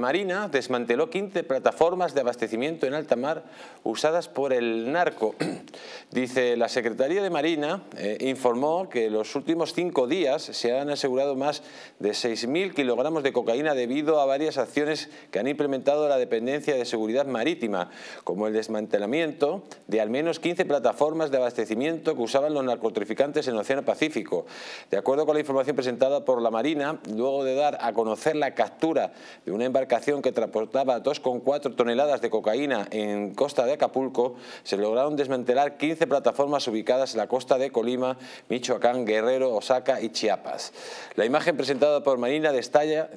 Marina desmanteló 15 plataformas de abastecimiento en alta mar usadas por el narco. Dice, la Secretaría de Marina informó que en los últimos 5 días se han asegurado más de 6.000 kilogramos de cocaína debido a varias acciones que han implementado la Dependencia de Seguridad Marítima, como el desmantelamiento de al menos 15 plataformas de abastecimiento que usaban los narcotraficantes en el Océano Pacífico. De acuerdo con la información presentada por la Marina, luego de dar a conocer la captura de una embarcación que transportaba 2,4 toneladas de cocaína en costa de Acapulco, se lograron desmantelar 15 plataformas ubicadas en la costa de Colima, Michoacán, Guerrero, Oaxaca y Chiapas. La imagen presentada por Marina destalla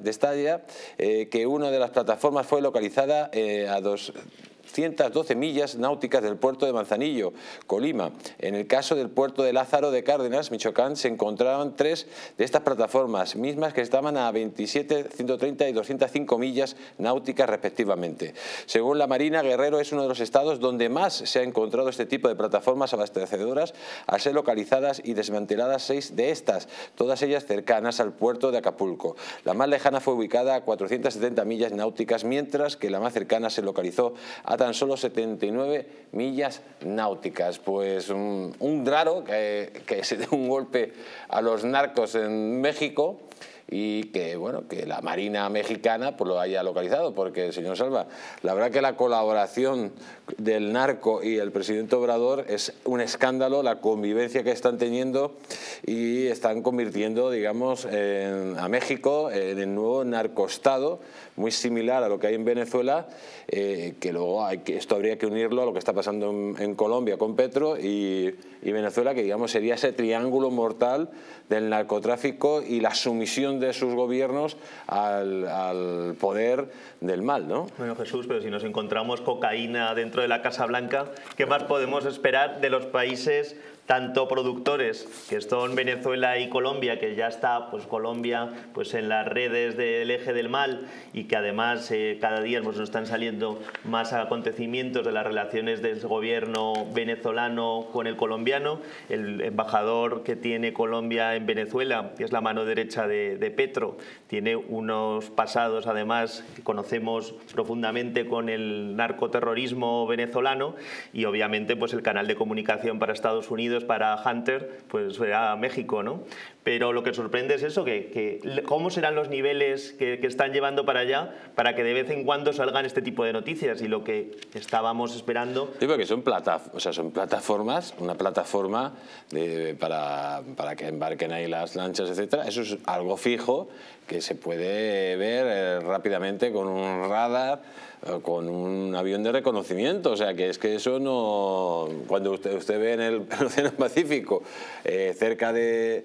que una de las plataformas fue localizada a 212 millas náuticas del puerto de Manzanillo, Colima. En el caso del puerto de Lázaro de Cárdenas, Michoacán, se encontraban 3 de estas plataformas, mismas que estaban a 27, 130 y 205 millas náuticas respectivamente. Según la Marina, Guerrero es uno de los estados donde más se ha encontrado este tipo de plataformas abastecedoras, al ser localizadas y desmanteladas 6 de estas, todas ellas cercanas al puerto de Acapulco. La más lejana fue ubicada a 470 millas náuticas, mientras que la más cercana se localizó a tan solo 79 millas náuticas. Pues un raro que se dé un golpe a los narcos en México y que, bueno, que la Marina mexicana pues lo haya localizado, porque, señor Salva, la verdad que la colaboración del narco y el presidente Obrador es un escándalo, la convivencia que están teniendo, y están convirtiendo, digamos, a México en el nuevo narcoestado, muy similar a lo que hay en Venezuela, que luego hay que, esto habría que unirlo a lo que está pasando en Colombia con Petro y Venezuela, que, digamos, sería ese triángulo mortal del narcotráfico y la sumisión de sus gobiernos al poder del mal, ¿no? Bueno, Jesús, pero si nos encontramos cocaína dentro de la Casa Blanca, ¿qué más podemos esperar de los países tanto productores, que son Venezuela y Colombia, que ya está pues Colombia pues en las redes del eje del mal, y que además cada día pues, nos están saliendo más acontecimientos de las relaciones del gobierno venezolano con el colombiano? El embajador que tiene Colombia en Venezuela, que es la mano derecha de Petro, tiene unos pasados además que conocemos profundamente con el narcoterrorismo venezolano, y obviamente pues el canal de comunicación para Estados Unidos para Hunter, pues será México, ¿no? Pero lo que sorprende es eso, que cómo serán los niveles que están llevando para allá, para que de vez en cuando salgan este tipo de noticias y lo que estábamos esperando. Sí, porque son, son plataformas, una plataforma para que embarquen ahí las lanchas, etcétera. Eso es algo fijo que se puede ver rápidamente con un radar, con un avión de reconocimiento. O sea, que es que eso no... Cuando usted ve en el Océano Pacífico, cerca de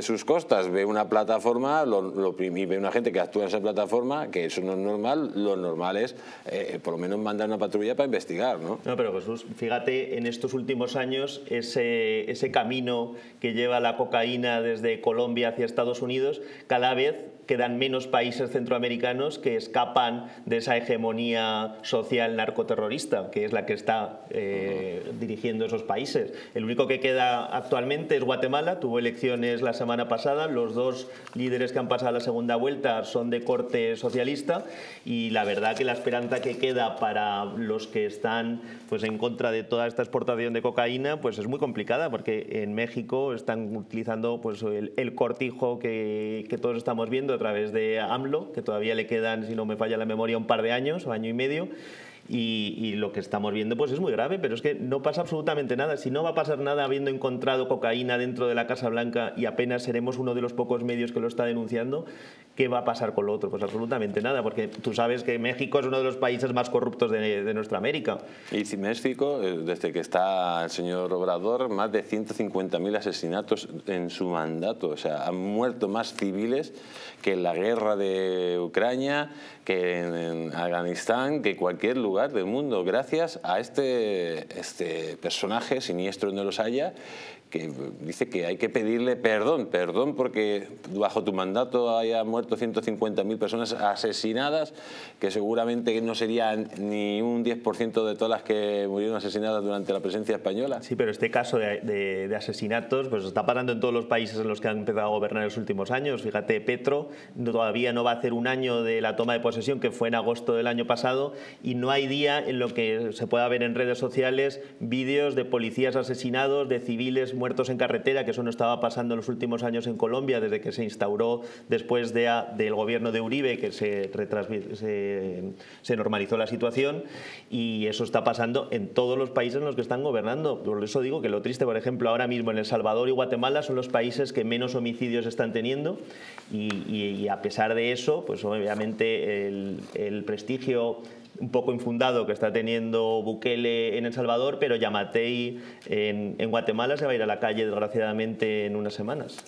sus costas, ve una plataforma y ve una gente que actúa en esa plataforma, que eso no es normal. Lo normal es por lo menos mandar una patrulla para investigar, ¿no? No, pero Jesús, fíjate en estos últimos años ese camino que lleva la cocaína desde Colombia hacia Estados Unidos. Cada vez quedan menos países centroamericanos que escapan de esa hegemonía social narcoterrorista, que es la que está dirigiendo esos países. El único que queda actualmente es Guatemala. Tuvo elecciones la semana pasada. Los 2 líderes que han pasado la segunda vuelta son de corte socialista, y la verdad que la esperanza que queda para los que están pues, en contra de toda esta exportación de cocaína, pues es muy complicada, porque en México están utilizando pues, el cortijo que todos estamos viendo, a través de AMLO, que todavía le quedan, si no me falla la memoria, un par de años o año y medio, y lo que estamos viendo pues es muy grave, pero es que no pasa absolutamente nada. Si no va a pasar nada habiendo encontrado cocaína dentro de la Casa Blanca, y apenas seremos uno de los pocos medios que lo está denunciando, ¿qué va a pasar con lo otro? Pues absolutamente nada, porque tú sabes que México es uno de los países más corruptos de nuestra América. Y si México, desde que está el señor Obrador, más de 150.000 asesinatos en su mandato. O sea, han muerto más civiles que en la guerra de Ucrania, que en Afganistán, que cualquier lugar del mundo, gracias a este personaje siniestro, donde los haya, que dice que hay que pedirle perdón porque bajo tu mandato haya muerto 150.000 personas asesinadas, que seguramente no sería ni un 10% de todas las que murieron asesinadas durante la presencia española. Sí, pero este caso de asesinatos pues está pasando en todos los países en los que han empezado a gobernar en los últimos años. Fíjate, Petro todavía no va a hacer un año de la toma de posesión, que fue en agosto del año pasado, y no hay día en lo que se pueda ver en redes sociales vídeos de policías asesinados, de civiles muertos en carretera, que eso no estaba pasando en los últimos años en Colombia, desde que se instauró después del gobierno de Uribe, que se normalizó la situación, y eso está pasando en todos los países en los que están gobernando. Por eso digo que lo triste, por ejemplo, ahora mismo en El Salvador y Guatemala son los países que menos homicidios están teniendo, y a pesar de eso, pues obviamente el prestigio un poco infundado que está teniendo Bukele en El Salvador, pero Yamatei en Guatemala se va a ir a la calle, desgraciadamente, en unas semanas.